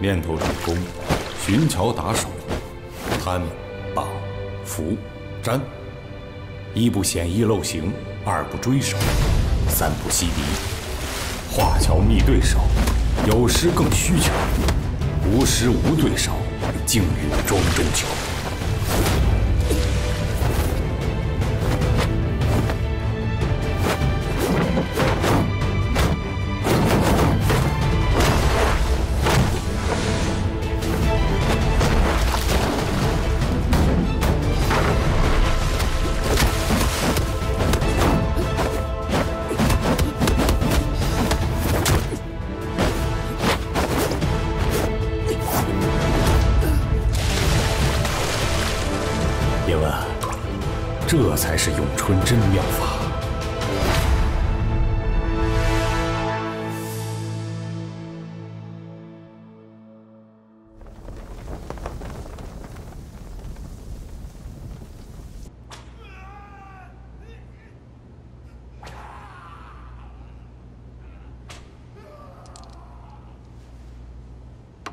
念头主攻、寻桥打手、贪、霸、扶、粘，一不显意漏行，二不追手，三不欺敌，化桥觅对手，有时更需求，无时无对手，竟与庄中求。 这才是咏春真妙法。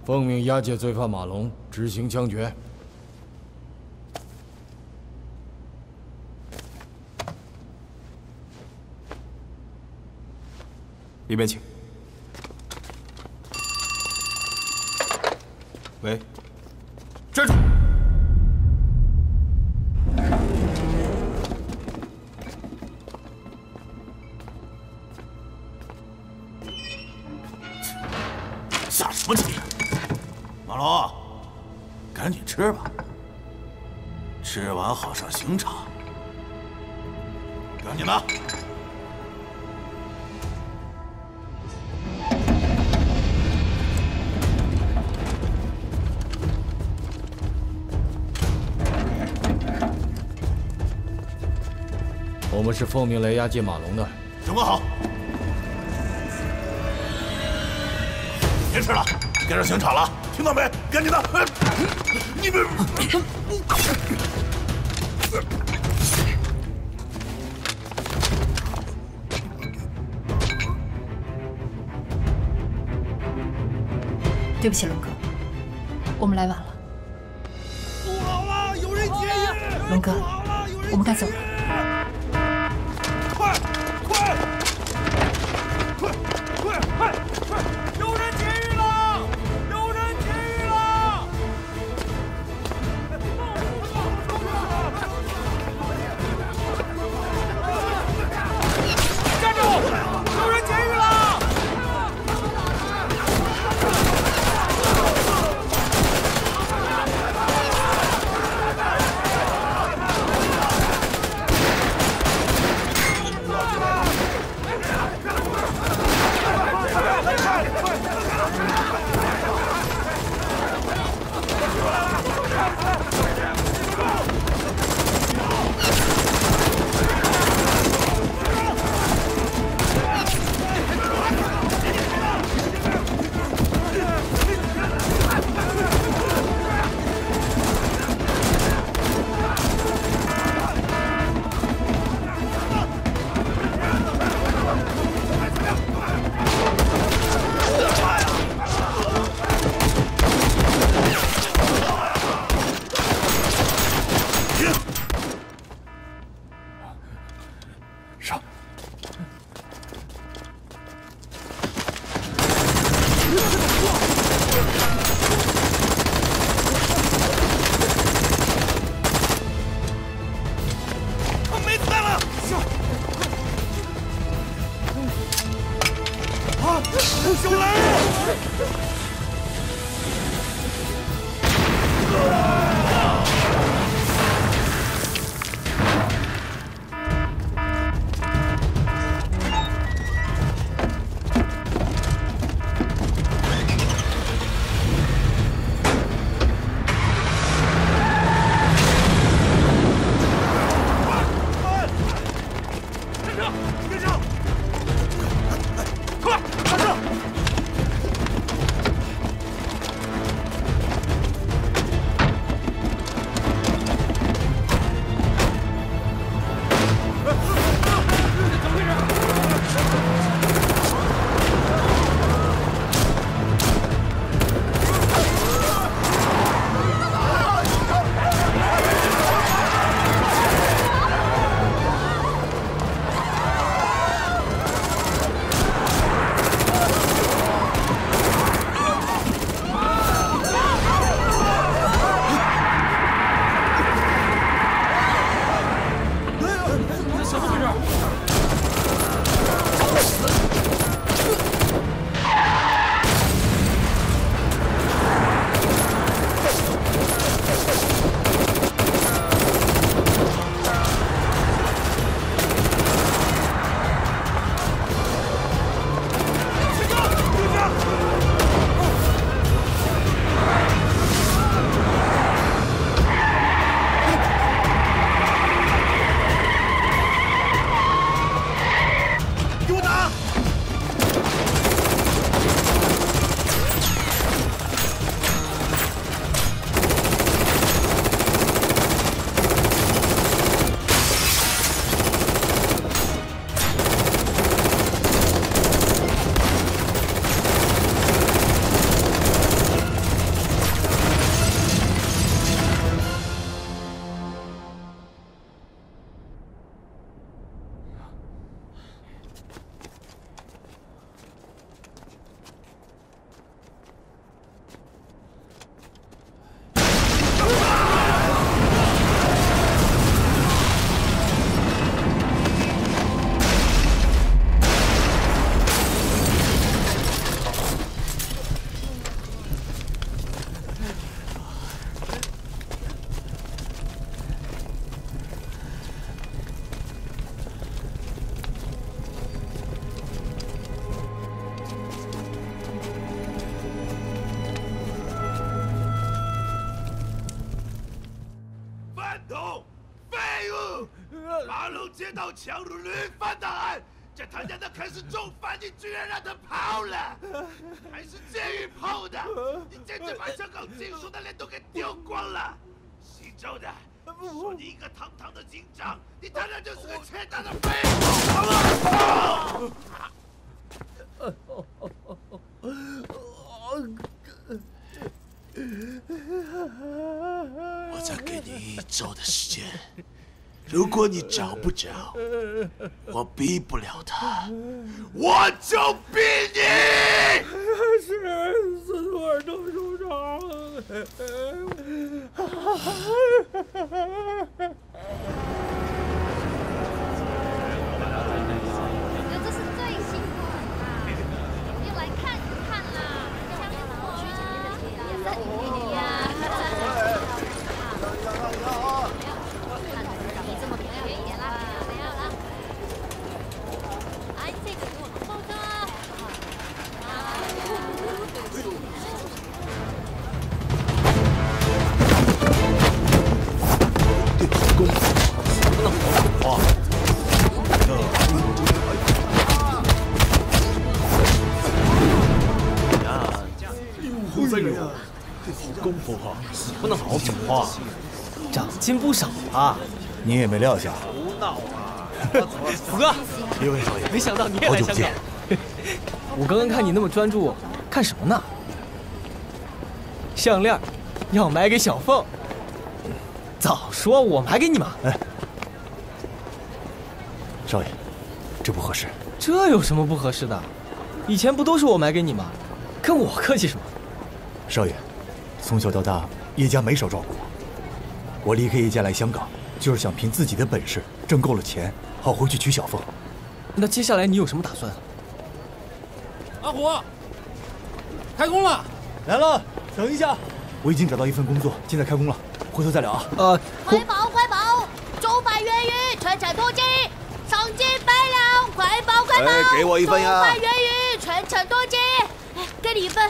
奉命押解罪犯马龙，执行枪决。 里面请。喂，站住！下什么棋？马龙，赶紧吃吧，吃完好上刑场。赶紧的。 我是奉命来押解马龙的。准备好，别吃了，该上刑场了，听到没？赶紧的！你们，对不起，龙哥，我们来晚了。不好了，有人劫狱！龙哥，我们该走了。头，废物！马龙接到强如驴翻的案，这他娘的可是重犯，你居然让他跑了，还是监狱跑的！你简直把香港警署的脸都给丢光了！姓周的，说你一个堂堂的警长，你他娘就是个缺德的废物！我再给你1周的时间，如果你找不着，我逼不了他，我就逼你！是，死腿都受伤了。功夫好，不能好好讲话，长进不少啊！你也没料想，胡闹啊！虎哥，一位少爷，没想到你也来香港。我刚刚看你那么专注，看什么呢？项链要买给小凤，早说我买给你嘛！哎，少爷，这不合适。这有什么不合适的？以前不都是我买给你吗？跟我客气什么？少爷。 从小到大，叶家没少照顾我。我离开叶家来香港，就是想凭自己的本事挣够了钱，好回去娶小凤。那接下来你有什么打算啊？阿虎，开工了！来了，等一下，我已经找到一份工作，现在开工了，回头再聊啊。快跑快跑，中法越狱，全城通缉，赏金100两，快跑快跑！给我一份呀！中法越狱，全城通缉，给你一份。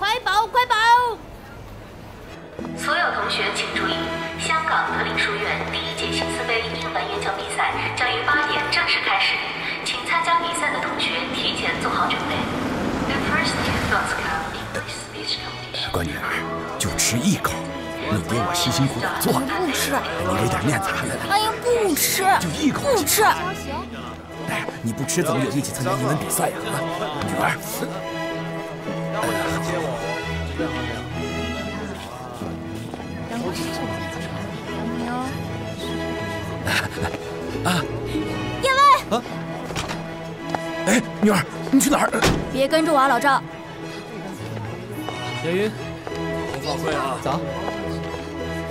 快跑！快跑！所有同学请注意，香港德龄书院第1届新思维英文演讲比赛将于8点正式开始，请参加比赛的同学提前做好准备。乖女儿，就吃一口，你爹我辛辛苦苦做的，不吃，你给点面子。哎呀，不吃，就一口，不吃。哎，你不吃怎么有力气参加英文比赛呀？啊，女儿。 啊！叶问！啊！哎，女儿，你去哪儿？别跟着我啊，老赵。杨云，我早睡了。早。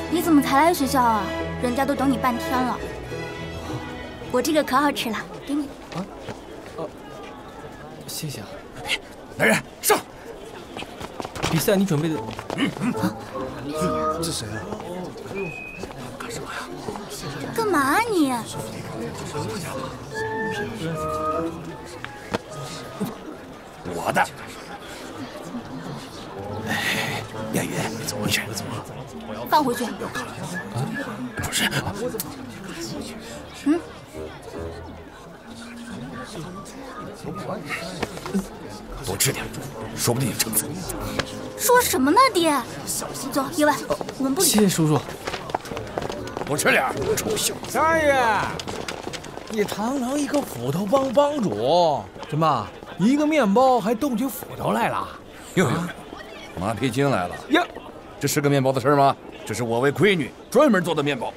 你怎么才来学校啊？人家都等你半天了。我这个可好吃了，给你。啊？哦，谢谢啊。来人，上！比赛你准备的？啊？这谁啊？ 干嘛啊你？我的。哎，亚云，没事，放回去。啊，不是。嗯。多吃点，说不定有橙子。说什么呢，爹？走，叶问，我们不理。谢谢叔叔。 我吃点，臭小子！少爷，你堂堂一个斧头帮帮主，怎么一个面包还动起斧头来了？哟，马屁精来了呀！这是个面包的事吗？这是我为闺女专门做的面包。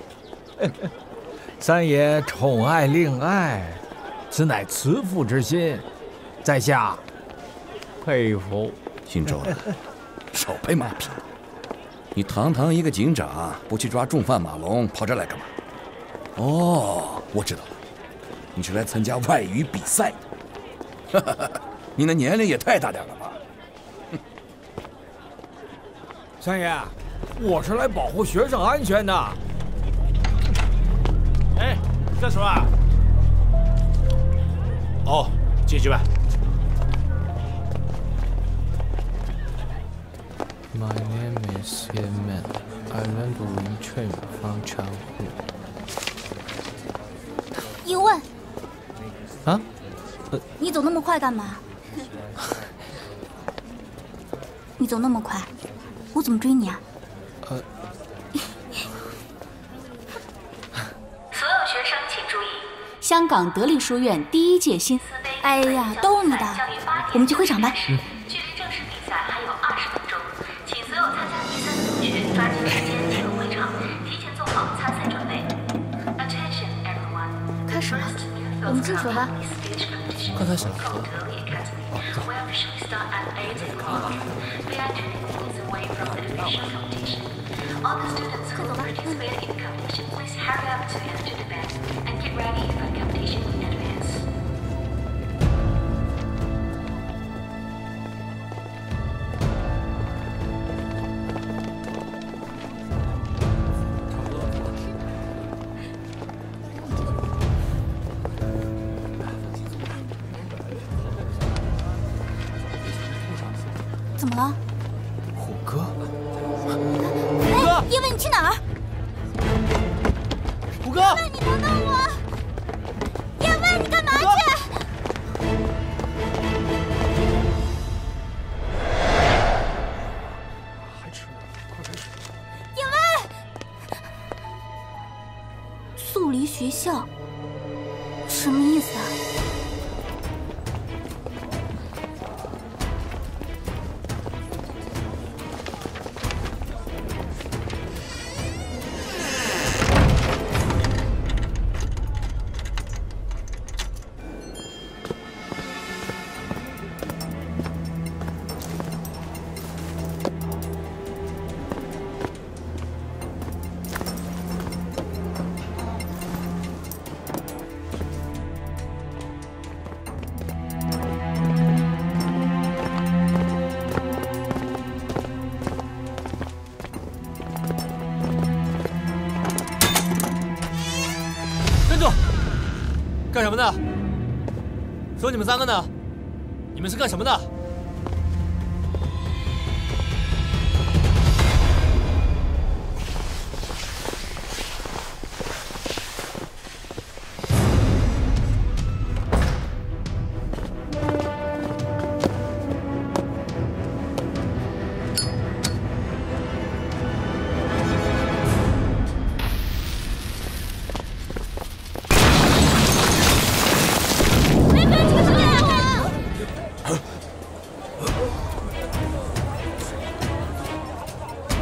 三爷宠爱令爱，此乃慈父之心，在下佩服。姓周的，少拍马屁。 你堂堂一个警长，不去抓重犯马龙，跑这来干嘛？哦，我知道了，你是来参加外语比赛的。哈哈，你的年龄也太大点了吧！三爷，我是来保护学生安全的。哎，干什么？哦，进去吧。My name is Ye Man. I learned Wing Chun from childhood. 一问。啊？你走那么快干嘛？你走那么快，我怎么追你啊？所有学生请注意，香港德力书院第一届新。哎呀，逗你的！我们去会场吧。嗯 我们进去吧。刚开始。怎么了，虎哥？哎，叶问，你去哪儿？虎哥，叶问，你等等我！叶问，你干嘛去？还吃呢，快开始！叶问，速离学校，什么意思啊？ 干什么的？说你们三个呢？你们是干什么的？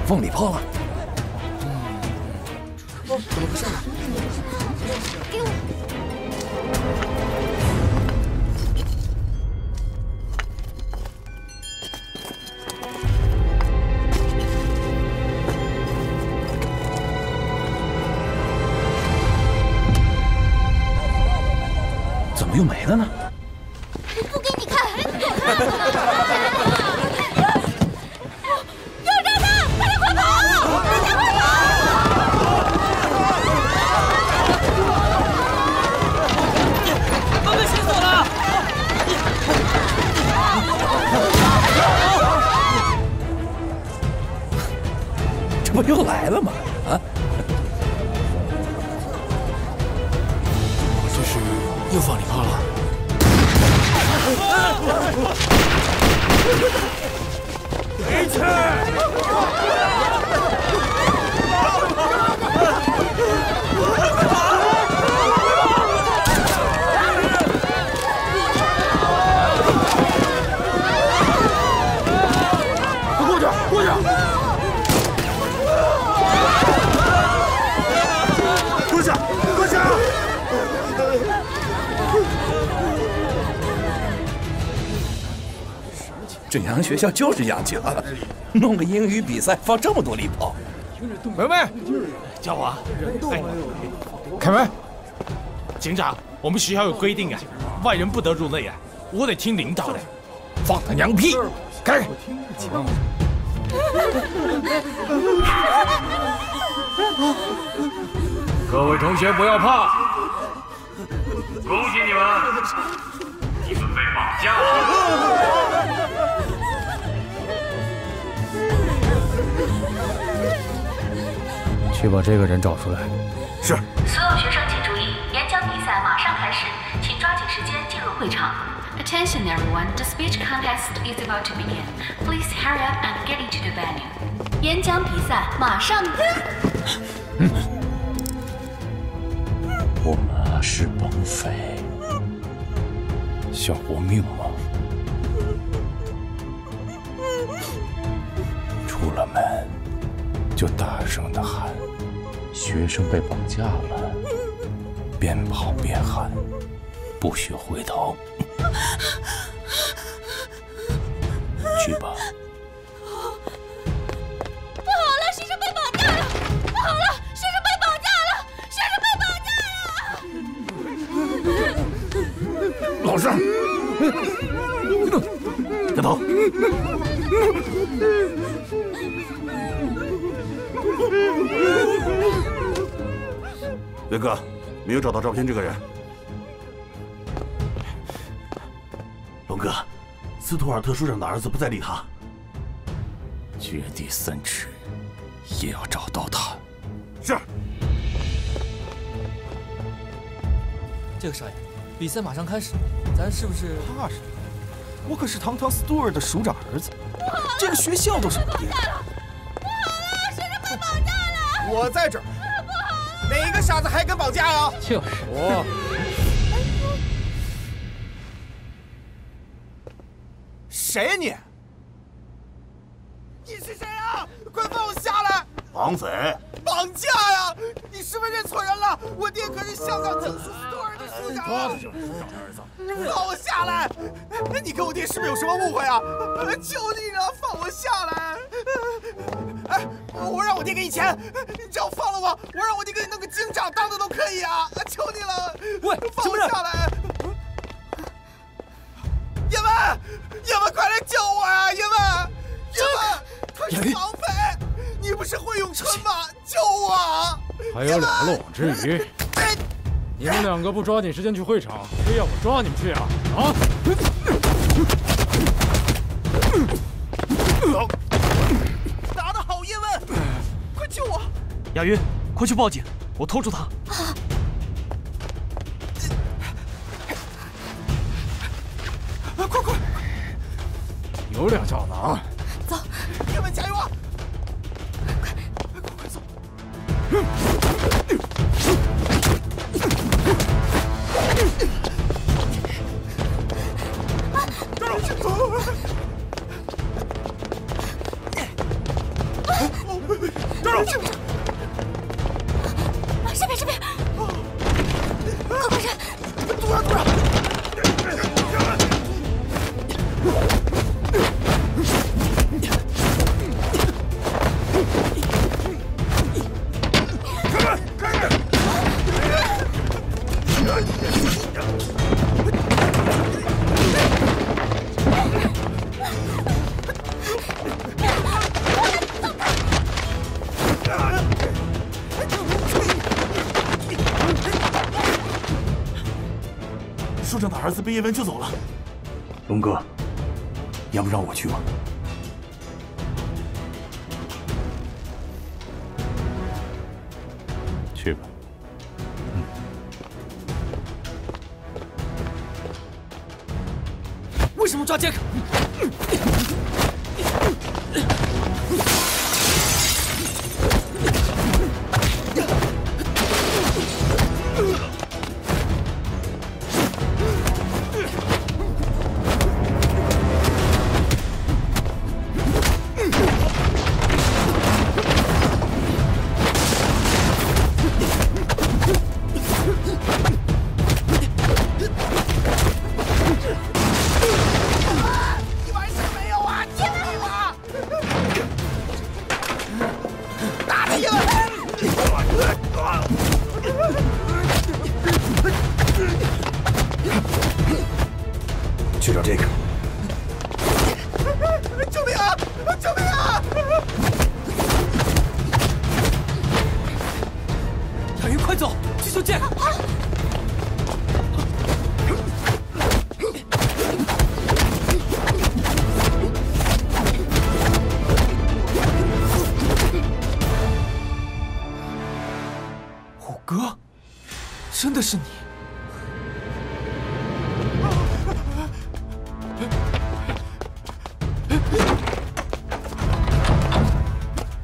往里泡了，哦，怎么回事？给我！怎么又没了呢？ 不又来了吗？啊！这是又放礼炮了。一起！过去，过去！ 这洋学校就是洋气了，弄个英语比赛放这么多礼炮。梅梅，叫我，开门。警长，我们学校有规定啊，外人不得入内啊，我得听领导的。放他娘屁！开开。各位同学不要怕，恭喜你们，你们被绑架了。去把这个人找出来。是。所有学生请注意，演讲比赛马上开始，请抓紧时间进入会场。Attention everyone, the speech contest is about to begin. Please hurry up and get into the venue. 演讲比赛马上。我们是绑匪，想活命吗？ 出了门就大声的喊，学生被绑架了，边跑边喊，不许回头。去吧。不好了，学生被绑架了！不好了，学生被绑架了！学生被绑架了！老师，别跑！ 元哥，没有找到照片这个人。龙哥，斯图尔特署长的儿子不再理他。掘地三尺，也要找到他。是。这个少爷，比赛马上开始，咱是不是怕什么？ 我可是堂堂斯图尔的署长儿子，这个学校都是我的。不好了，学生被绑架了！我在这儿。不好了！哪个傻子还敢绑架啊？就是我。谁呀你？你是谁啊？快放我下来！绑匪！绑架呀！你是不是认错人了？我爹可是香港警司斯图尔的署长啊！放我下来！你跟我爹是不是有什么误会啊？求你了，放我下来！哎，我让我爹给你钱，你只要放了我，我让我爹给你弄个警长当的都可以啊！求你了，喂，放我下来！叶问，叶问，快来救我呀！叶问，叶问，他是绑匪，你不是会咏春吗？救我！还有两个漏网之鱼。 你们两个不抓紧时间去会场，非要我抓你们去啊！啊！打得好，叶问，快救我！雅云，快去报警，我拖住他。啊、快！有两下子啊！走，叶问加油啊！快走！这边，快！躲！儿子被叶问救走了，龙哥，你要不让我去吧？去吧。嗯。为什么抓杰克？真的是你！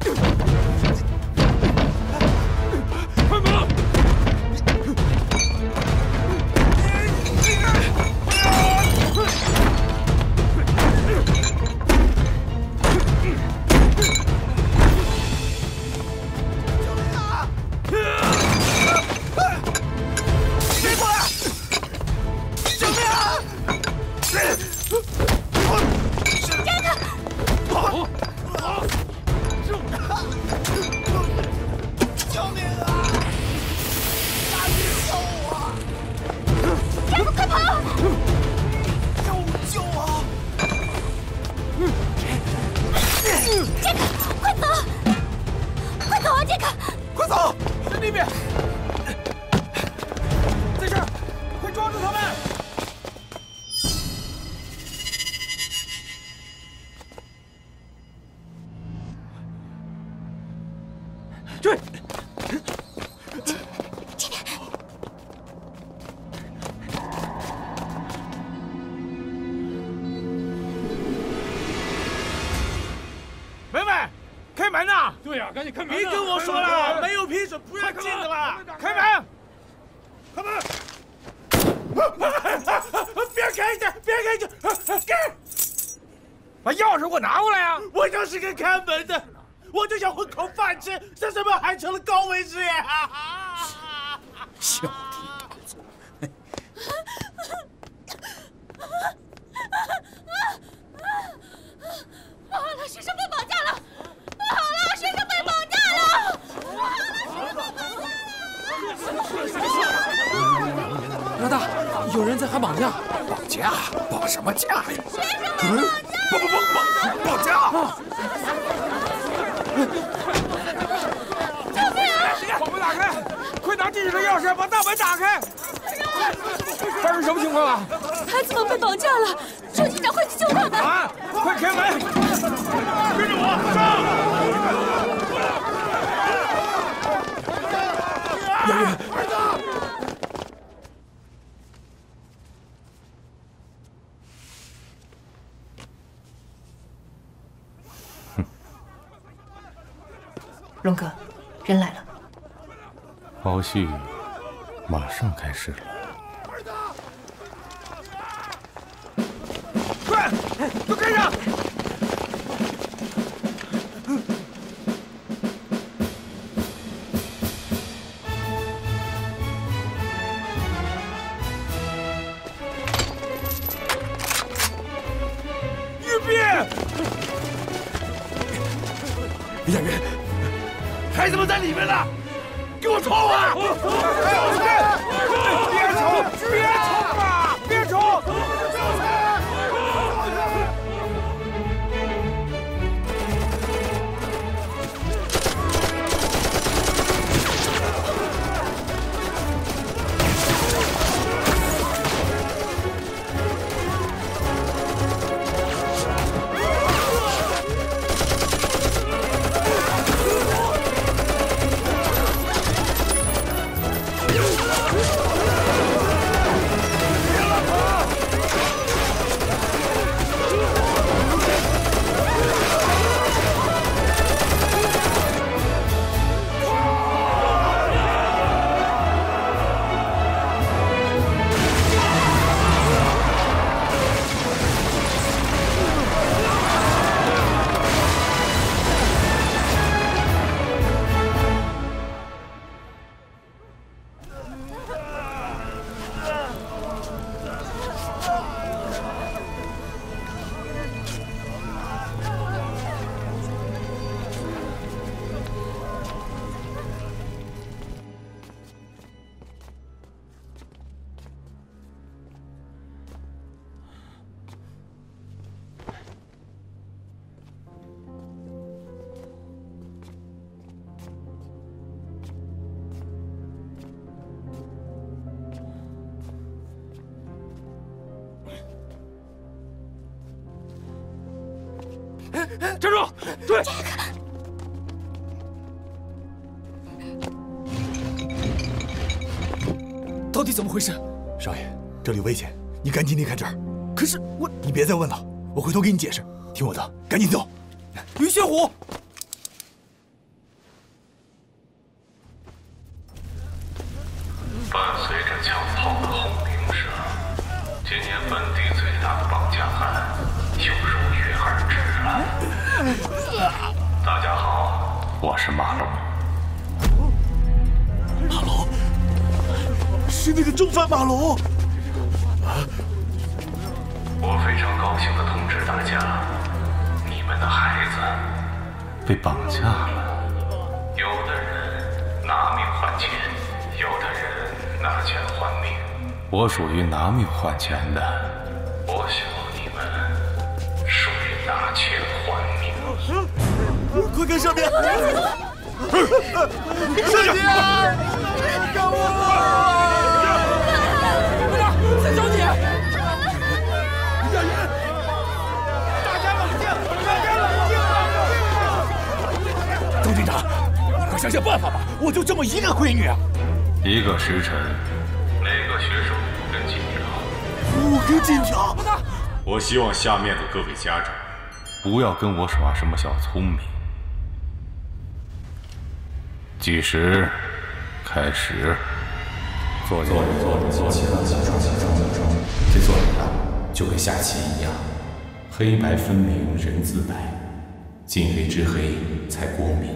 开门！救命啊！ 追！这边。梅梅，开门呐！对呀，赶紧开门！别跟我说了，没有批准不让进的啦！开门！开门！别开着，别开着，开！把钥匙给我拿过来呀！我就是个看门的。 我就想混口饭吃，这怎么还成了高危职业？小弟，不好了，学生被绑架了！不好了，学生被绑架了！不好了，学生被绑架了！老大，有人在喊绑架！绑架？绑什么架呀？学生绑架！ 救命！把门打开，快拿地址的钥匙把大门打开！发生什么情况啊？孩子们被绑架了，朱警长快去救他们！啊！快开门！跟着我上！洋洋。 荣哥，人来了。包戏马上开始了。快，都跟上！玉璧，演员。 孩子们在里面呢，给我冲啊！别冲！别冲啊！别冲！站住！追！底怎么回事？少爷，这里危险，你赶紧离开这儿。可是我……你别再问了，我回头给你解释。听我的，赶紧走。云玄虎。 伴随着枪炮的轰鸣声，今年本地最大的绑架案又如约而至了。大家好，我是马龙。马龙，是那个重犯马龙。我非常高兴地通知大家，你们的孩子被绑架了，有的人拿命换钱，有的人。 拿钱换命，我属于拿命换钱的。我希望你们属于拿钱换命。快跟上面！上去！让我！队长，三小姐！小云，大家冷静！大家冷静！周队长，你快想想办法吧！我就这么一个闺女啊！ 一个时辰，每个学生5根金条。我希望下面的各位家长不要跟我耍什么小聪明。计时开始。做人，这做人啊，就跟下棋一样，黑白分明人自白，近黑之黑才过明。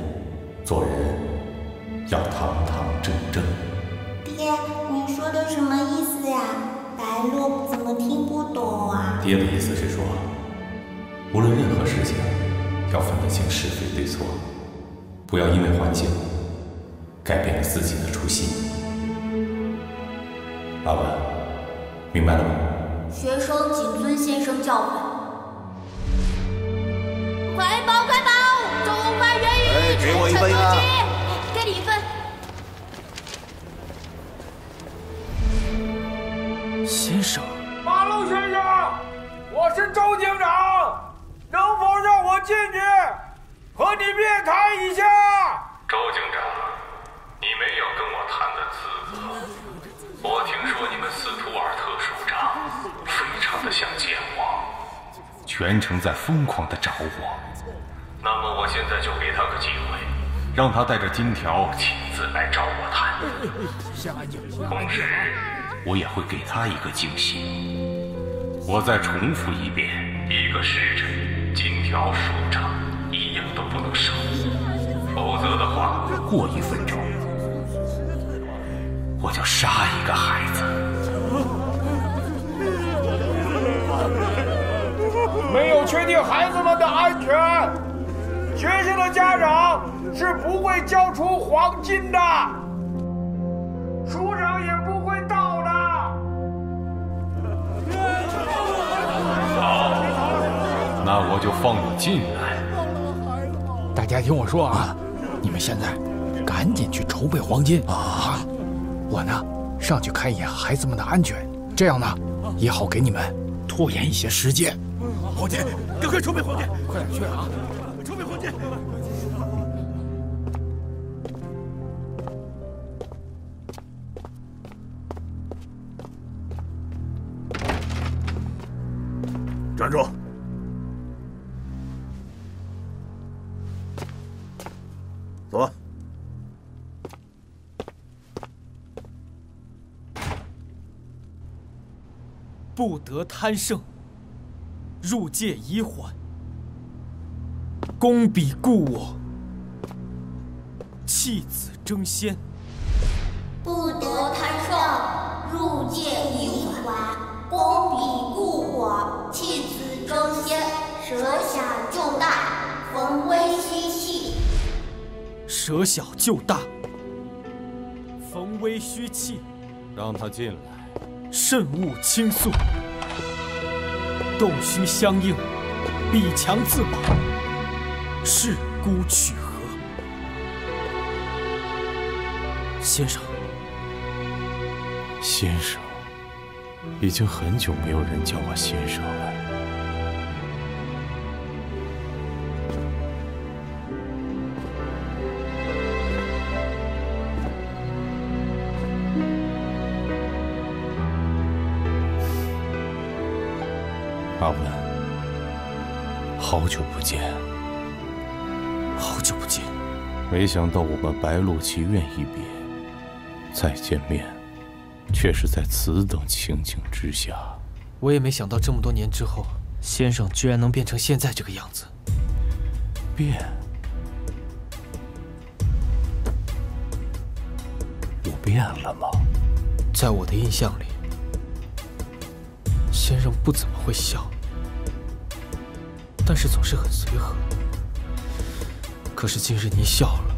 做人要堂堂正正。 爹，你说的什么意思呀？白鹿怎么听不懂啊？爹的意思是说，无论任何事情，要分得清是非对错，不要因为环境改变了自己的初心。老板，明白了吗？学生谨遵先生教诲。快跑！中华人民给我一份啊！给你一份。 先生，马路先生，我是周警长，能否让我进去和你面谈一下？周警长，你没有跟我谈的资格。我听说你们斯图尔特首长非常的想见我，全程在疯狂的找我。那么我现在就给他个机会，让他带着金条亲自来找我谈。同时。 我也会给他一个惊喜。我再重复一遍，1个时辰，金条数张，一样都不能少，否则的话，过1分钟，我就杀一个孩子。没有确定孩子们的安全，学生的家长是不会交出黄金的，署长也不会到。 那我就放你进来。大家听我说啊，你们现在赶紧去筹备黄金啊！我呢上去看一眼孩子们的安全，这样呢也好给你们拖延一些时间。黄金，赶快筹备黄金，快点去啊！筹备黄金。站住！ 走啊！不得贪胜，入界已缓，攻彼故我，弃子争先。不得贪胜，入界已缓，攻彼故我，弃子争先，舍小就大，逢危虚弃。 舍小就大，逢危虚弃。让他进来，慎勿轻速，斗虚相应，彼强自保，是孤取和。先生，已经很久没有人叫我先生了。文，好久不见，好久不见。没想到我们白鹿奇缘一别，再见面，却是在此等情景之下。我也没想到这么多年之后，先生居然能变成现在这个样子。变？我变了吗？在我的印象里。 先生不怎么会笑，但是总是很随和。可是今日您笑了，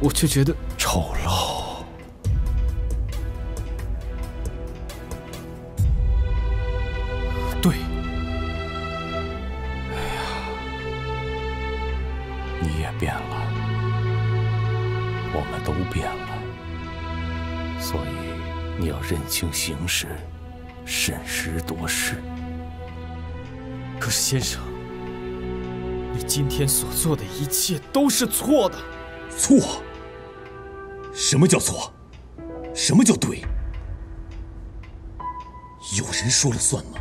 我却觉得丑陋。对，哎呀，你也变了，我们都变了，所以你要认清形势。 审时度势。可是先生，你今天所做的一切都是错的。错？什么叫错？什么叫对？有人说了算吗？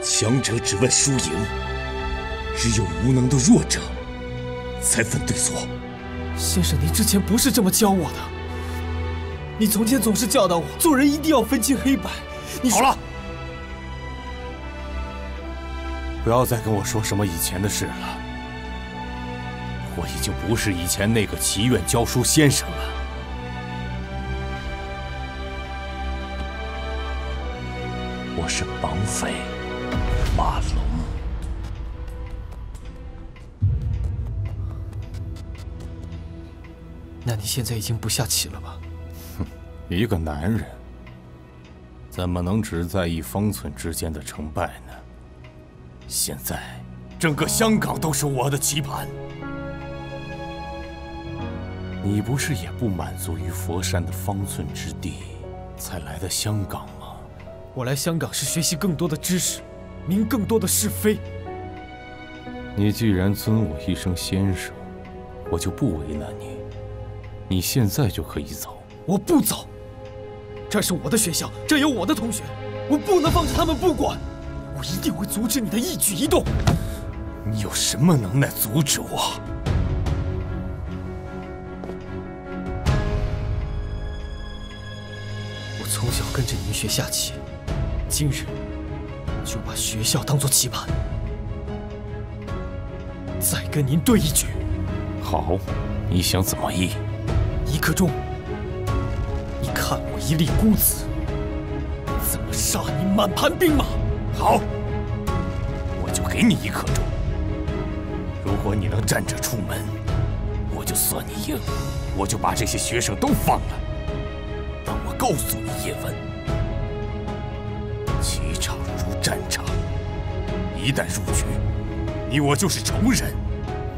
强者只问输赢，只有无能的弱者才分对错。先生，您之前不是这么教我的。 你从前总是教导我，做人一定要分清黑白。你好了，不要再跟我说什么以前的事了。我已经不是以前那个祈愿教书先生了。我是绑匪马龙。那你现在已经不下棋了吧？ 一个男人怎么能只在意方寸之间的成败呢？现在，整个香港都是我的棋盘。你不是也不满足于佛山的方寸之地，才来的香港吗？我来香港是学习更多的知识，明更多的是非。你既然尊我一声先生，我就不为难你。你现在就可以走。我不走。 这是我的学校，这有我的同学，我不能放着他们不管，我一定会阻止你的一举一动。你有什么能耐阻止我？我从小跟着您学下棋，今日就把学校当做棋盘，再跟您对一局。好，你想怎么弈？一刻钟。 看我一粒孤子，怎么杀你满盘兵马？好，我就给你一刻钟。如果你能站着出门，我就算你赢，我就把这些学生都放了。但我告诉你，叶问，棋场如战场，一旦入局，你我就是仇人。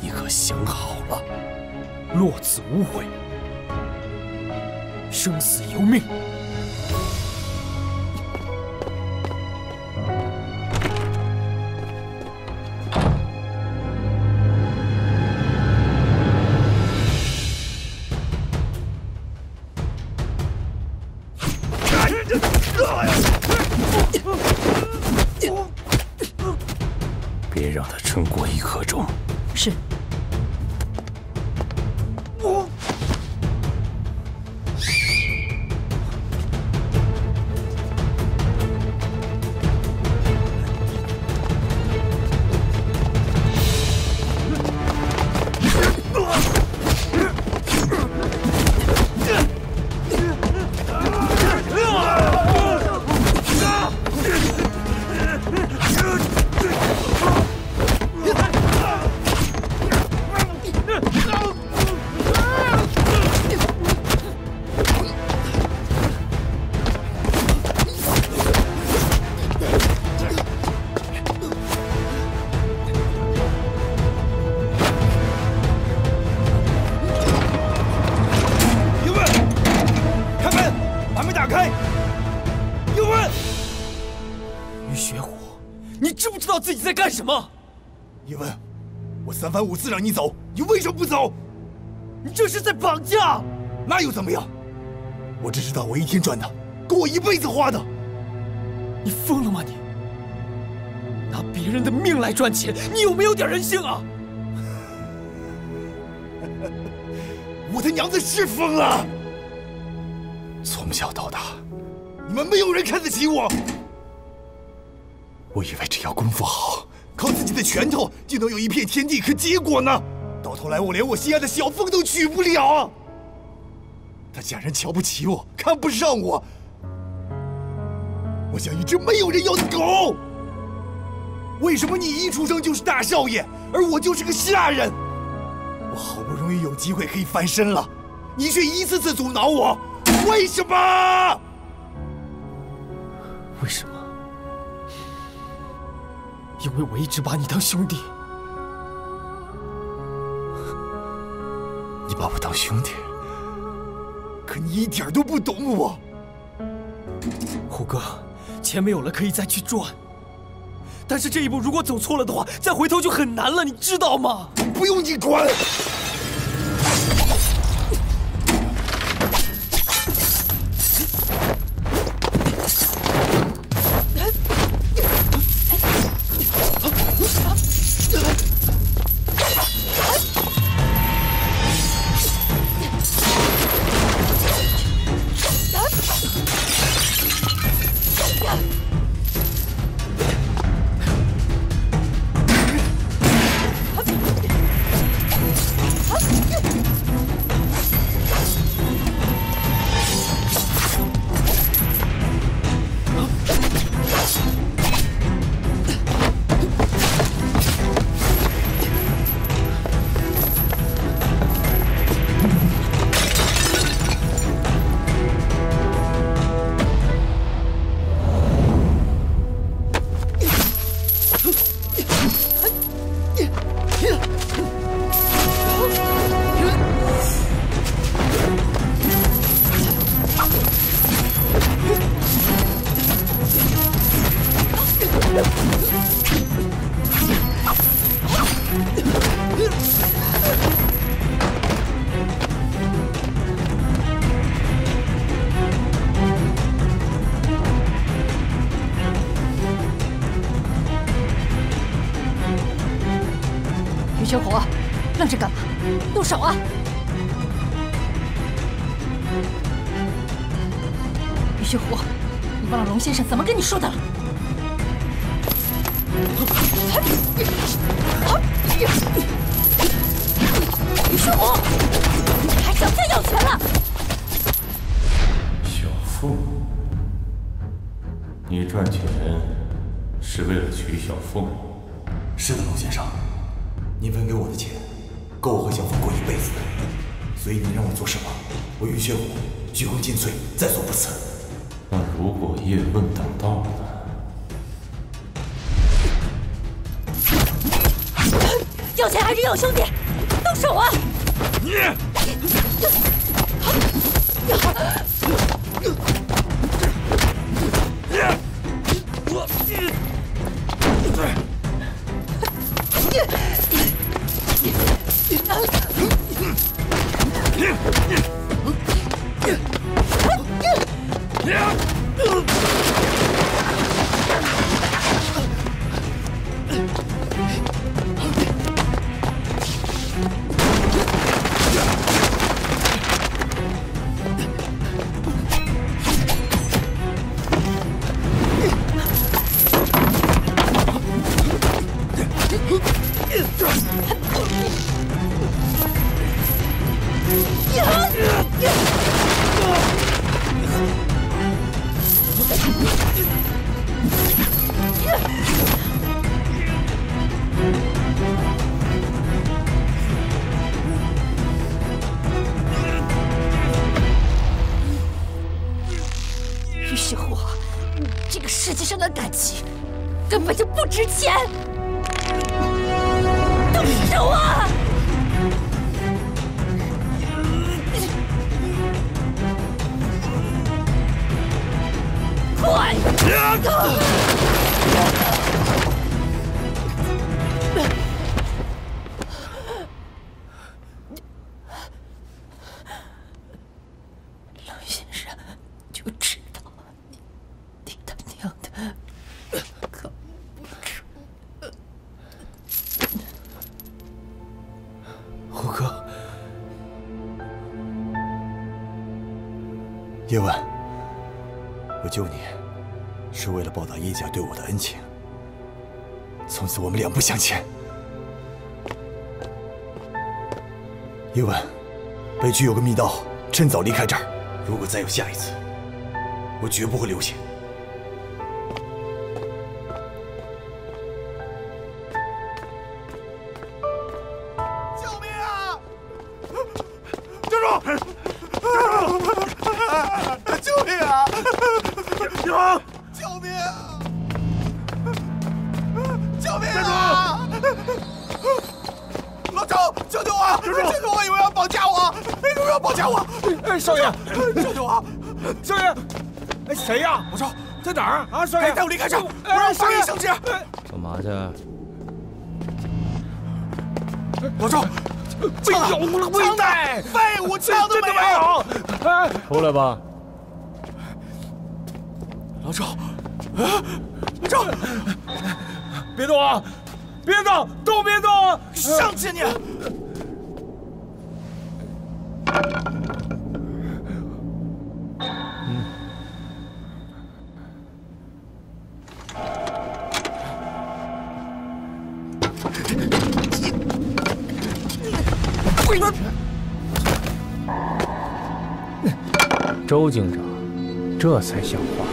你可想好了？落子无悔。 生死由命。别让他撑过一刻钟。是。 自己在干什么？叶问，我三番五次让你走，你为什么不走？你这是在绑架！那又怎么样？我只知道我一天赚的，够我一辈子花的。你疯了吗你？拿别人的命来赚钱，你有没有点人性啊？我他娘的是疯了！从小到大，你们没有人看得起我。我以为只要功夫好，靠自己的拳头就能有一片天地，可结果呢？到头来，我连我心爱的小凤都娶不了。他假然瞧不起我，看不上我。 我像一只没有人要的狗。为什么你一出生就是大少爷，而我就是个下人？我好不容易有机会可以翻身了，你却一次次阻挠我，为什么？为什么？因为我一直把你当兄弟。你把我当兄弟，可你一点都不懂我。虎哥。 钱没有了可以再去赚，但是这一步如果走错了的话，再回头就很难了，你知道吗？不用你管！说的了。 叶问挡道了，要钱还是要兄弟？动手啊！你，胡歌，叶问，我救你是为了报答叶家对我的恩情。从此我们两不相欠。叶问，北区有个密道，趁早离开这儿。如果再有下一次，我绝不会留下。 少爷，带我离开这儿！我让法医绳之。干嘛去？老赵，没有了，没带废物，枪都没有。出来吧，老赵！老赵，别动啊！别动，都别动啊！上去你！嗯。 周警长，这才像话。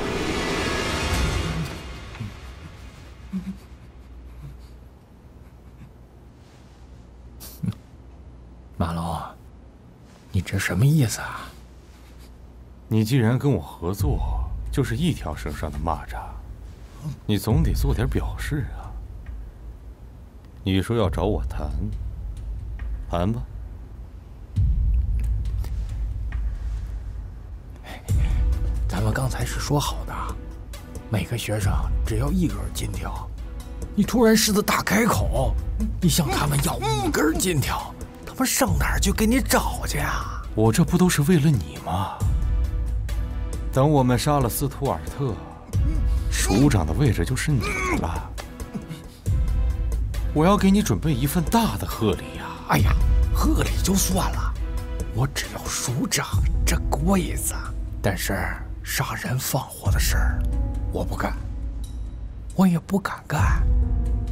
马龙，你这什么意思啊？你既然跟我合作，就是一条绳上的蚂蚱，你总得做点表示啊。你说要找我谈，谈吧。 咱们刚才是说好的，每个学生只要一根金条。你突然狮子大开口，你向他们要5根金条，他们上哪儿去给你找去啊？我这不都是为了你吗？等我们杀了斯图尔特，署长的位置就是你的了。我要给你准备一份大的贺礼呀！哎呀，贺礼就算了，我只要署长这柜子。但是。 杀人放火的事儿，我不干，我也不敢干，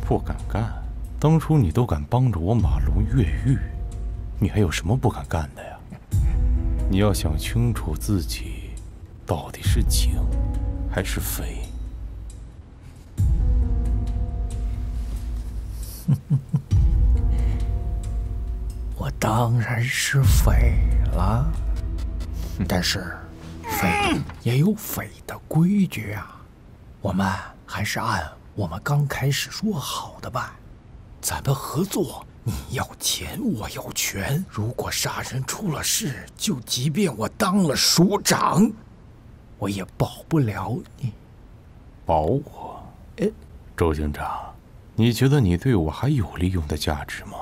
不敢干。当初你都敢帮着我马龙越狱，你还有什么不敢干的呀？你要想清楚自己到底是警还是匪。我当然是匪了，但是。 匪也有匪的规矩啊，我们还是按我们刚开始说好的办。咱们合作，你要钱，我要权。如果杀人出了事，就即便我当了署长，我也保不了你。保我？哎，周警长，你觉得你对我还有利用的价值吗？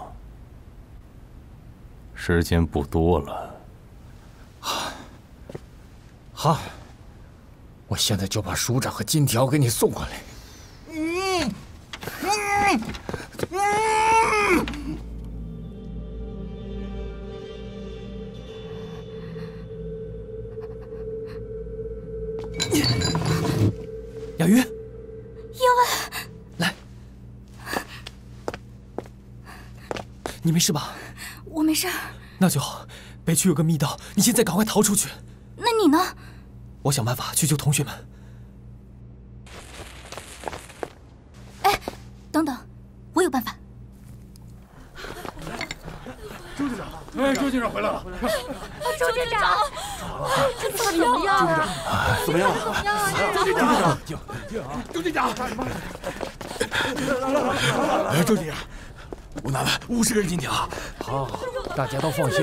时间不多了。 好，我现在就把署长和金条给你送过来。雅云，叶问，来，你没事吧？我没事。那就好。北区有个密道，你现在赶快逃出去。那你呢？ 我想办法去救同学们。哎，等等，我有办法。周局长，哎，周局长回来了。周局长，怎么样啊？怎么样？周局长，周局长，哎，周局长，我拿了50根金条。好，大家都放心，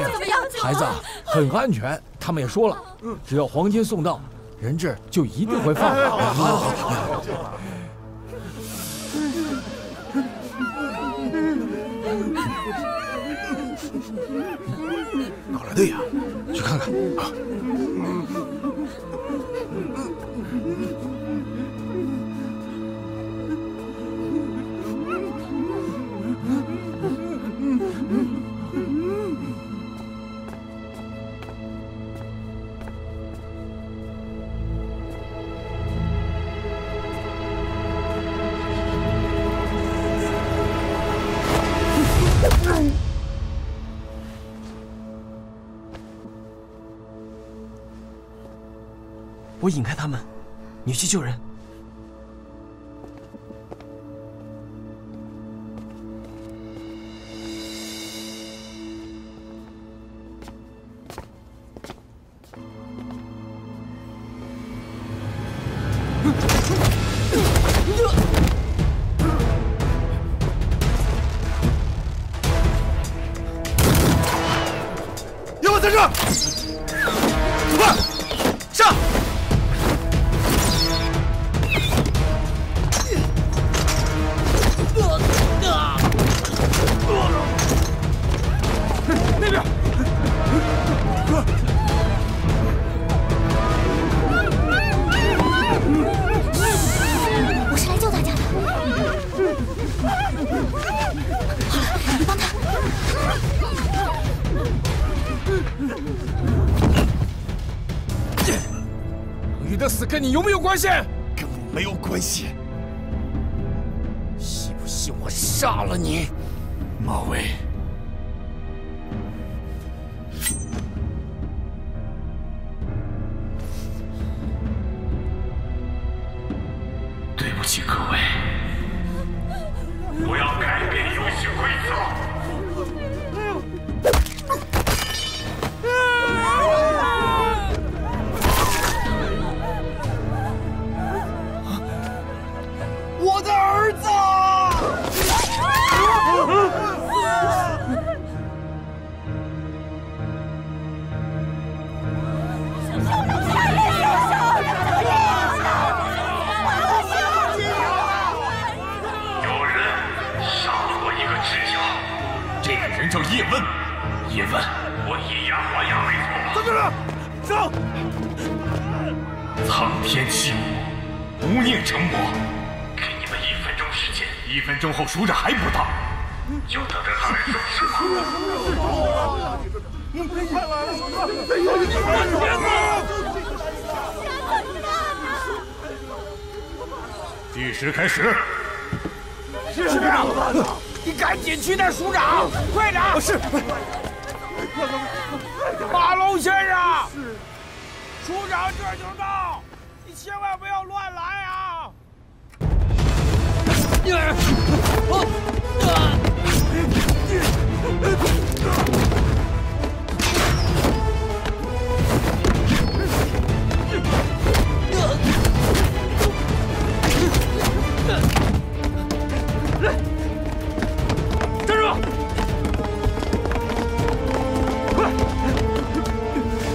孩子很安全。 他们也说了，只要黄金送到，人质就一定会放的。好，好，好。搞了队呀，去看看啊！我引开他们，你去救人。 跟你有没有关系？跟我没有关系。信不信我杀了你，马伟？对不起各位，我要改变游戏规则。 后署长还不到，就等着他来收拾吧。计时开始。署长，你赶紧去那署长，快点！是。马龙先生，署长这就到，你千万不要乱来啊！ 站住！快！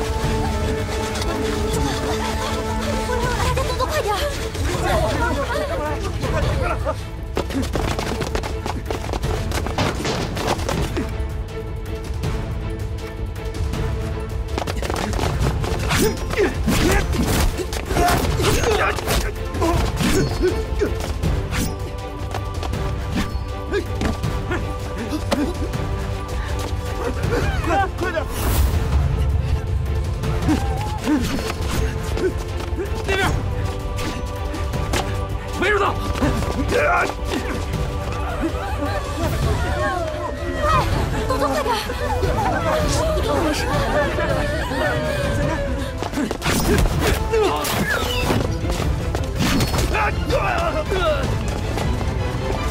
大家动作快点！过来，过来！ 快点！那边围住他！快，动作快点！你看我没事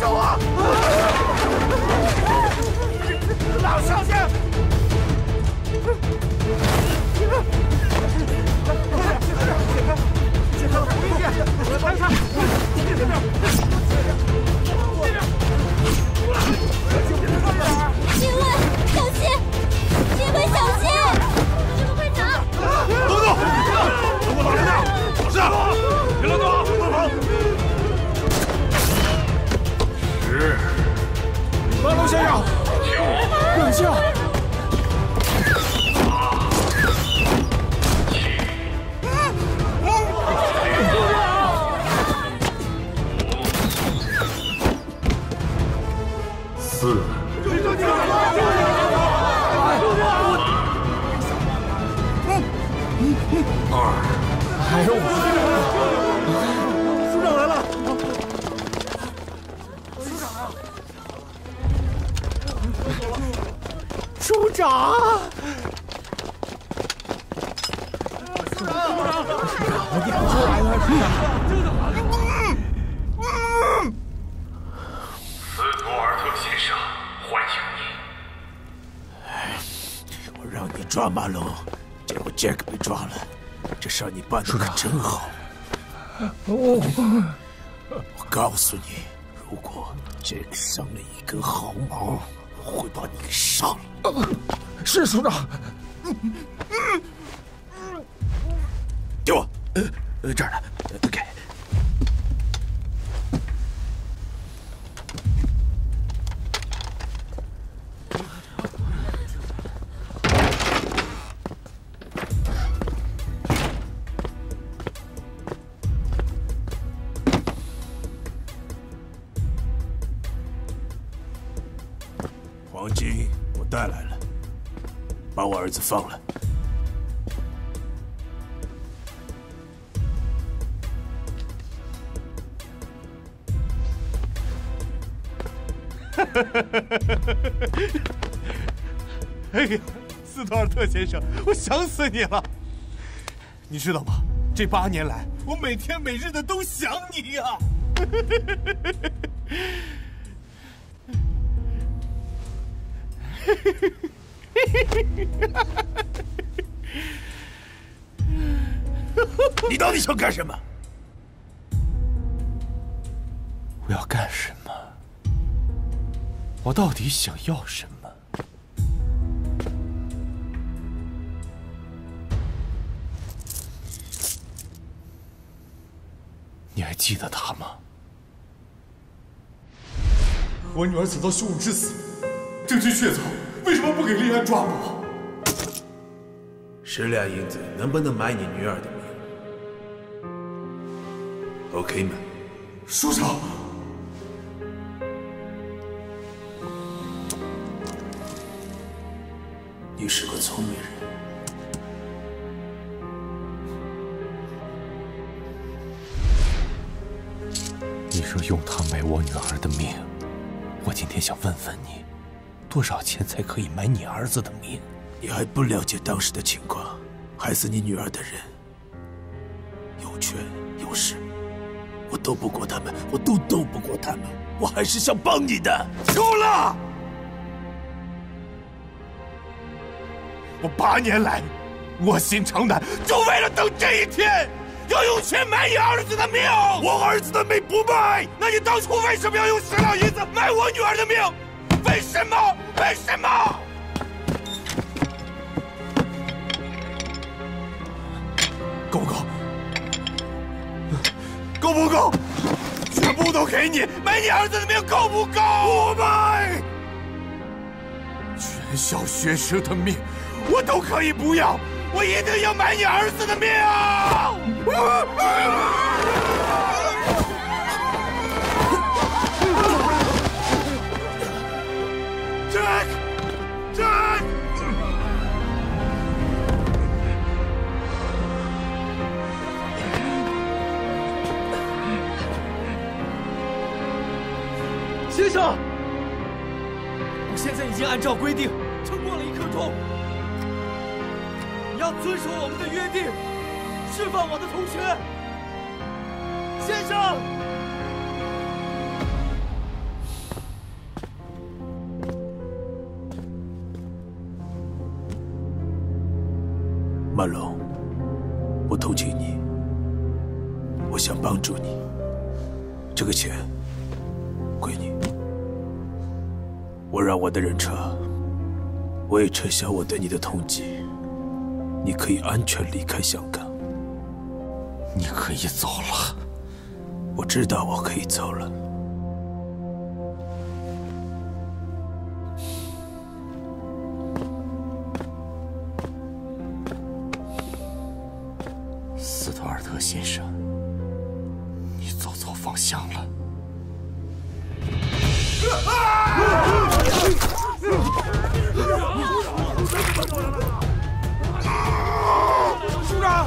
走啊！老少爷，警卫，小心！警卫，小心！警卫会长，等等，等我老师，老师，别乱动！ 马龙先生，冷静！四。二。还有我。署长来了。长，处长，我点出来了，处长。斯图尔特先生，欢迎你。我让你抓马龙，结果杰克被抓了，这事儿你办得可真好。我告诉你，如果杰克伤了一根毫毛。 我会把你给杀了！是署长。给我，这儿呢，给。儿子放了，哎呀，斯图尔特先生，我想死你了！你知道吗？这8年来，我每天每日的都想你呀！你到底想干什么？我要干什么？我到底想要什么？你还记得他吗？我女儿走到凶手之死，这具血槽。 为什么不给立安抓捕？10两银子能不能买你女儿的命 ？OK 吗？署长，你是个聪明人。你说用它买我女儿的命，我今天想问问你。 多少钱才可以买你儿子的命？你还不了解当时的情况，害死你女儿的人有权有势，我斗不过他们，我都斗不过他们，我还是想帮你的。够了！我8年来卧薪尝胆，就为了等这一天，要用钱买你儿子的命。我儿子的命不卖，那你当初为什么要用10两银子买我女儿的命？ 为什么？为什么？够不够？够不够？全部都给你，买你儿子的命够不够？不买！全校学生的命，我都可以不要，我一定要买你儿子的命！Jack! 先生，我现在已经按照规定撑过了1刻钟，你要遵守我们的约定，释放我的同学。先生。 马龙，我同情你，我想帮助你。这个钱归你。我让我的人撤，我也撤销我对你的通缉，你可以安全离开香港。你可以走了，我知道我可以走了。先生，你走错方向了。署长，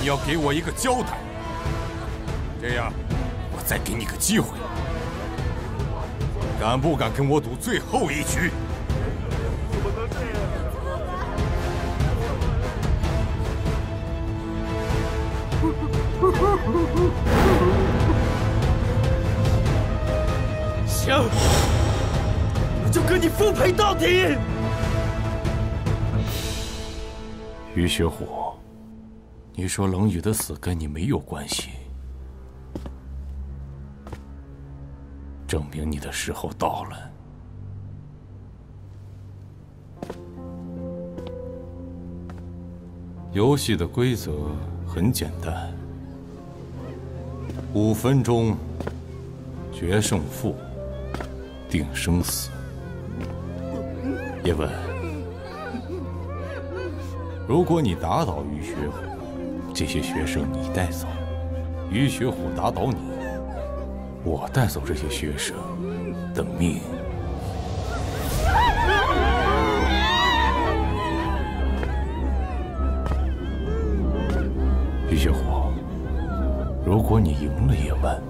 你要给我一个交代，这样我再给你个机会。 敢不敢跟我赌最后一局？行，我就跟你奉陪到底。于学虎，你说冷雨的死跟你没有关系？ 证明你的时候到了。游戏的规则很简单，5分钟，决胜负，定生死。叶问，如果你打倒于学虎，这些学生你带走；于学虎打倒你。 我带走这些学生的命。于学虎，如果你赢了叶问，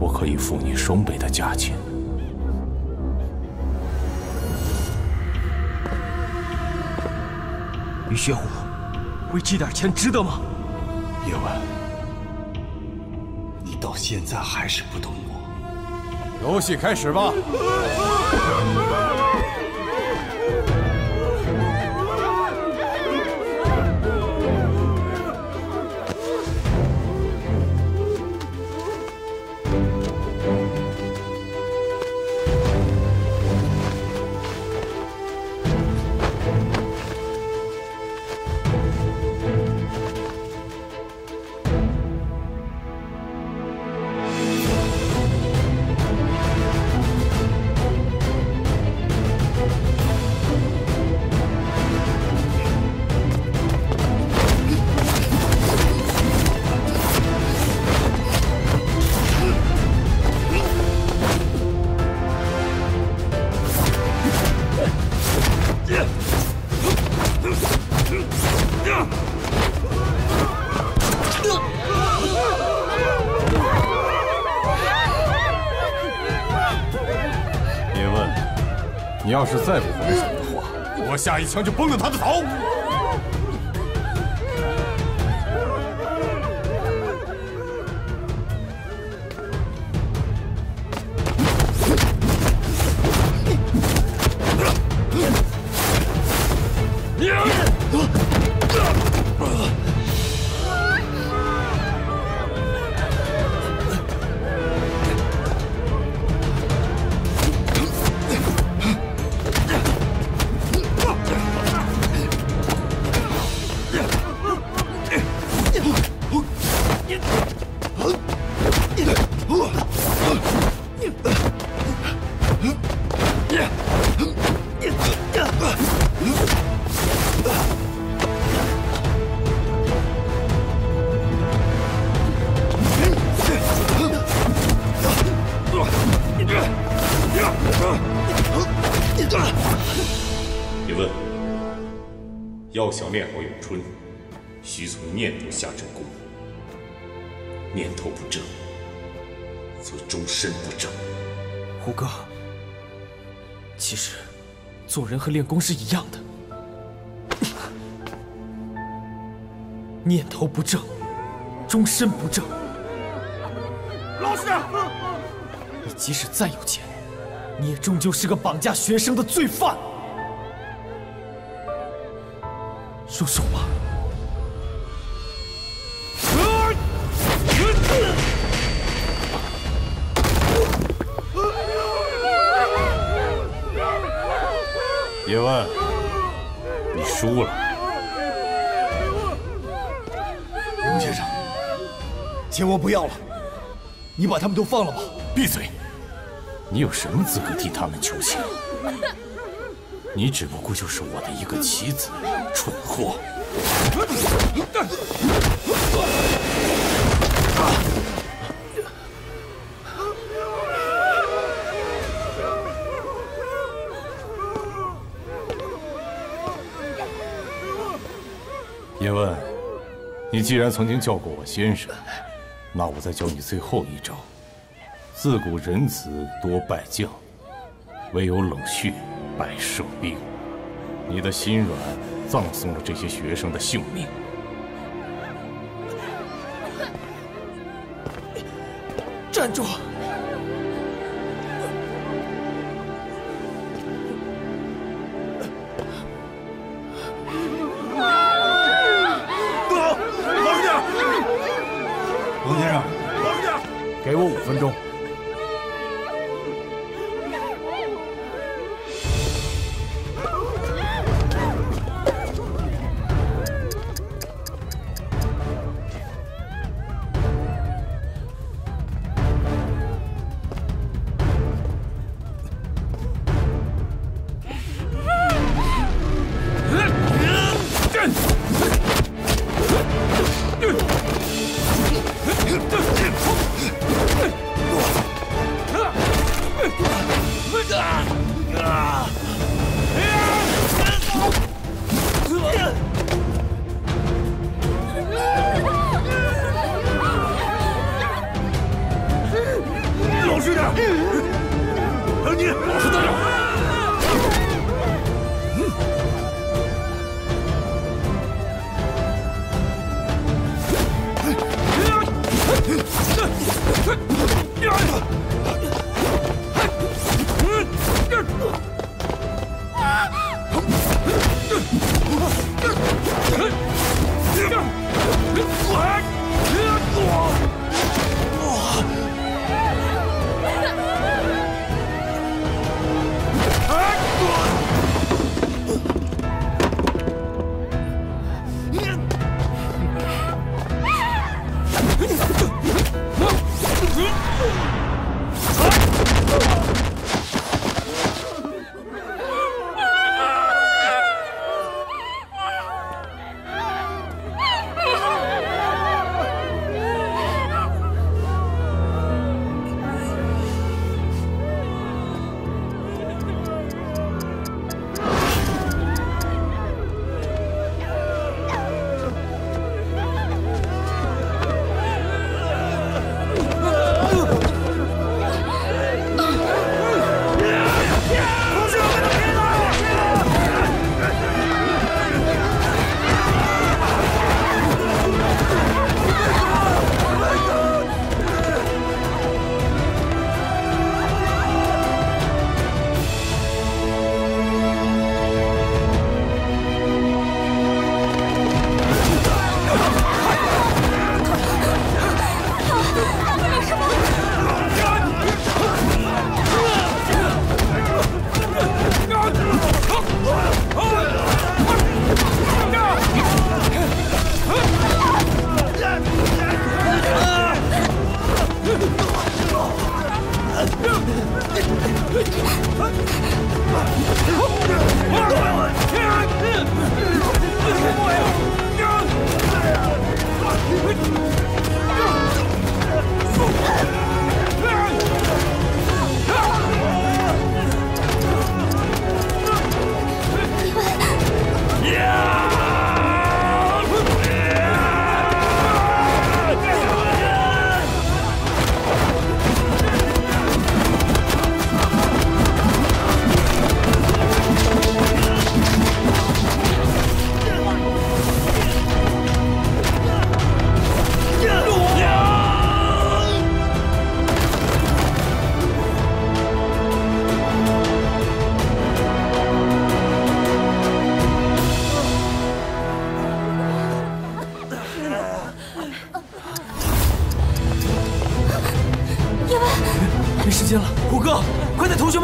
我可以付你双倍的价钱。于学虎，为这点钱值得吗？叶问，你到现在还是不懂我。 游戏开始吧！要是再不还手的话，我下一枪就崩了他的头！要想练好咏春，需从念头下真功夫。念头不正，则终身不正。胡哥，其实做人和练功是一样的。念头不正，终身不正。老师，你即使再有钱，你也终究是个绑架学生的罪犯。 住手吧！叶问，你输了。龙先生，钱我不要了，你把他们都放了吧！闭嘴！你有什么资格替他们求情？ 你只不过就是我的一个棋子，蠢货！叶问，你既然曾经叫过我先生，那我再教你最后一招。自古人子多败将，唯有冷血败胜兵。你的心软，葬送了这些学生的性命。 站住！杜龙，冷静点！王先生，冷静点！给我5分钟。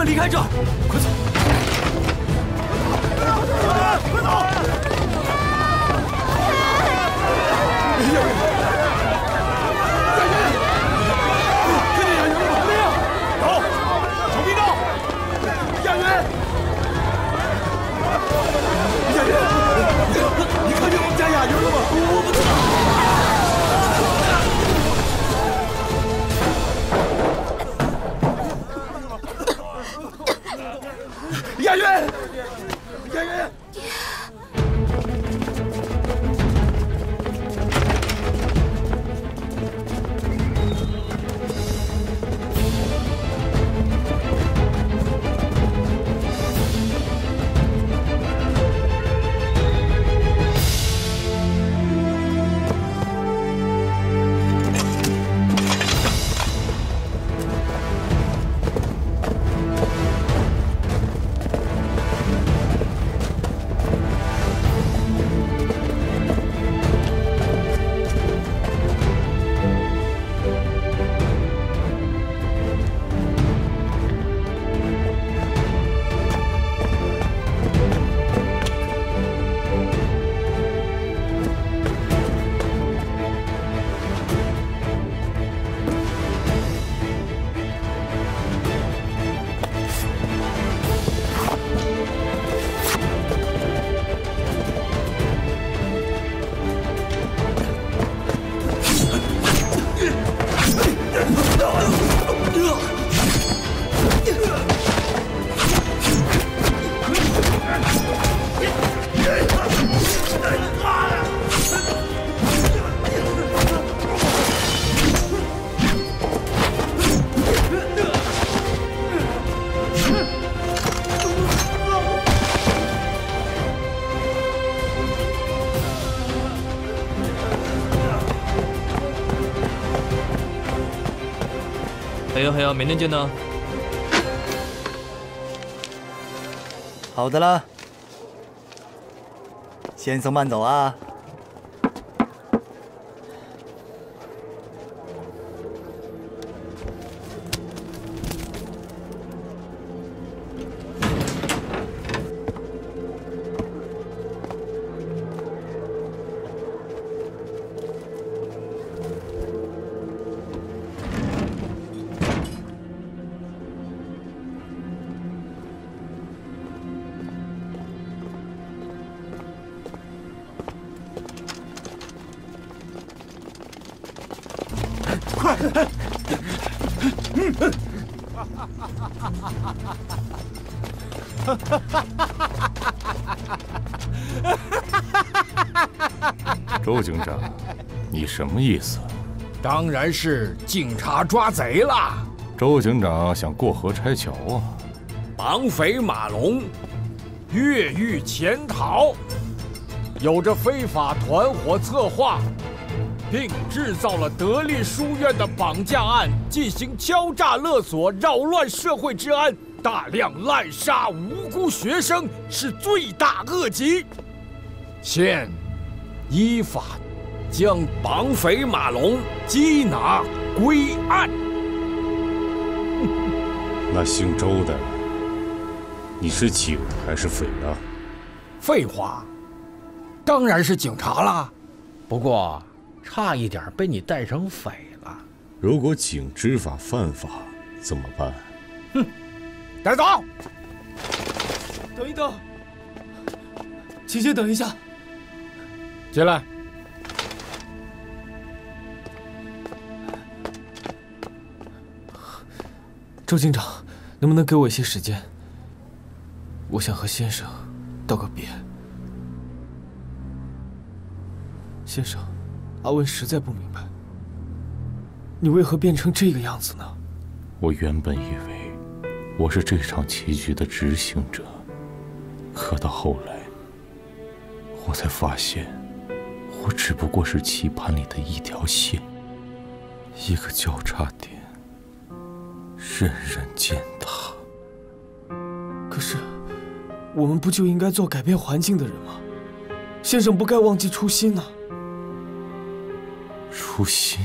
你看见我们家雅云了吗？我不知道。还有还有，明天见呢。好的啦，先生慢走啊。 周警长，你什么意思？当然是警察抓贼了。周警长想过河拆桥啊！绑匪马龙越狱潜逃，有着非法团伙策划，并制造了德力书院的绑架案，进行敲诈勒索，扰乱社会治安。 大量滥杀无辜学生是罪大恶极，现依法将绑匪马龙缉拿归案。那姓周的，你是警还是匪啊？废话，当然是警察啦。不过差一点被你带成匪了。如果警知法犯法怎么办？哼！ 带走！等一等，请先等一下。进来。周警长，能不能给我一些时间？我想和先生道个别。先生，阿文实在不明白，你为何变成这个样子呢？我原本以为。 我是这场棋局的执行者，可到后来，我才发现，我只不过是棋盘里的一条线，一个交叉点，人人践踏。可是，我们不就应该做改变环境的人吗？先生不该忘记初心呐。初心，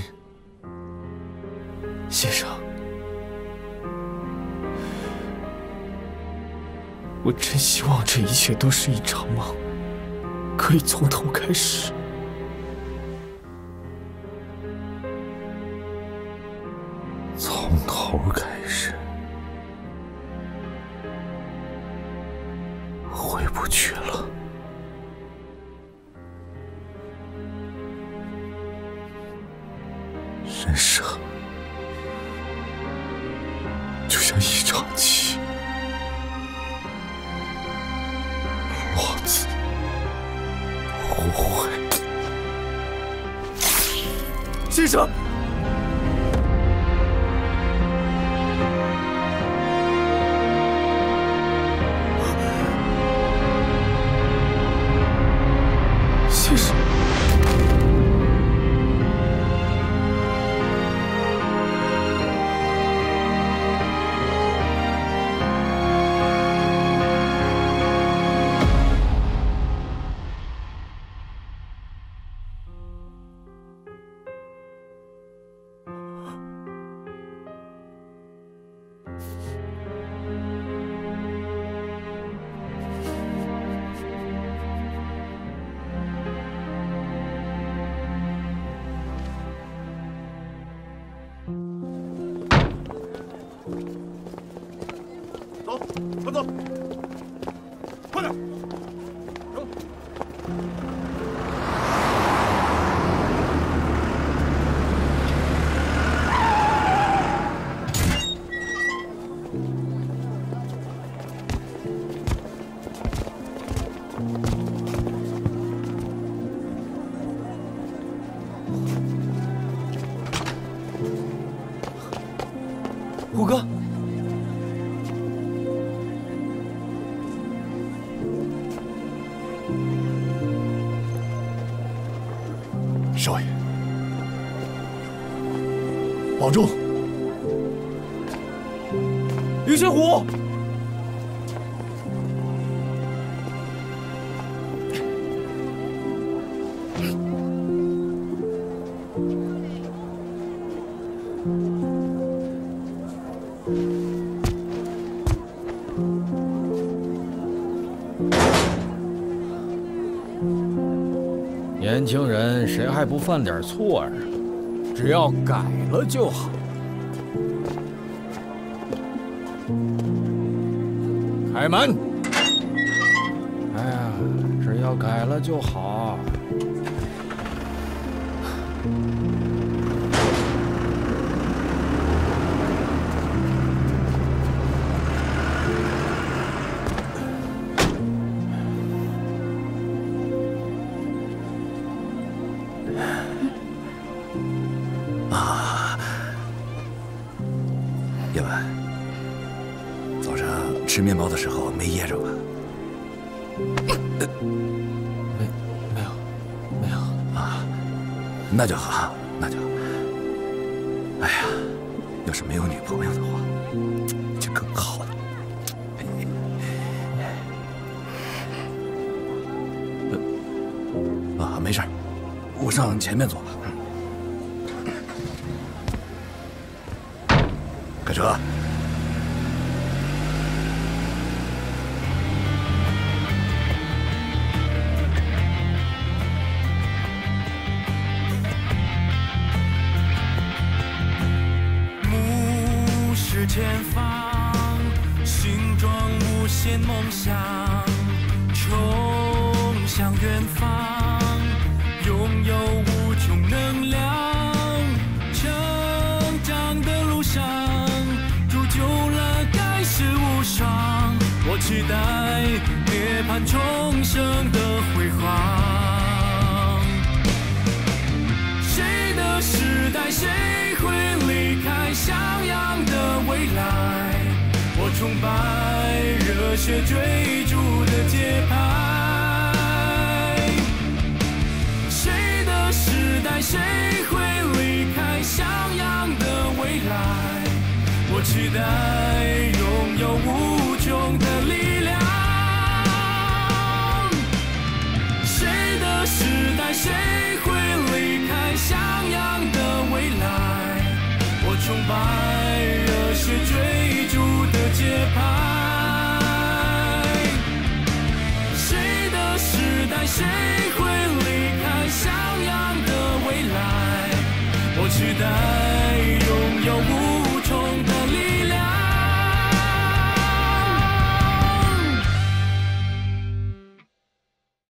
先生。 我真希望这一切都是一场梦，可以从头开始。从头开始，回不去了。人生就像一场棋。 先生，先生，虎哥，少爷，保重。云水湖。 年轻人，谁还不犯点错啊？只要改了就好。开门！哎呀，只要改了就好。吃面包的时候没噎着吧？没有啊，那就好，那就好。哎呀，要是没有女朋友的话，就更好了。啊，没事，我上前面坐吧。开车。 前方，心中无限梦想，冲向远方，拥有无穷能量。成长的路上，铸就了盖世无双。我期待涅槃重生的辉煌。谁的时代，谁会离开襄阳？ 未来，我崇拜热血追逐的节拍。谁的时代，谁会离开襄阳的未来？我期待拥有无。